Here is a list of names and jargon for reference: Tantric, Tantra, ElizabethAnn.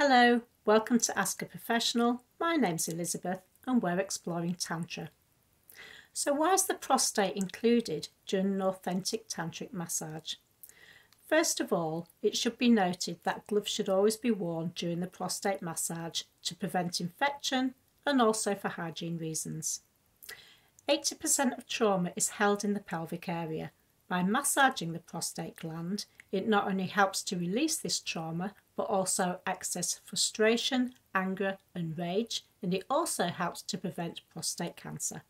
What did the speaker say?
Hello, welcome to Ask a Professional. My name's Elizabeth and we're exploring Tantra. So why is the prostate included during an authentic tantric massage? First of all, it should be noted that gloves should always be worn during the prostate massage to prevent infection and also for hygiene reasons. 80% of trauma is held in the pelvic area. By massaging the prostate gland, it not only helps to release this trauma, but also excess frustration, anger and rage, and it also helps to prevent prostate cancer.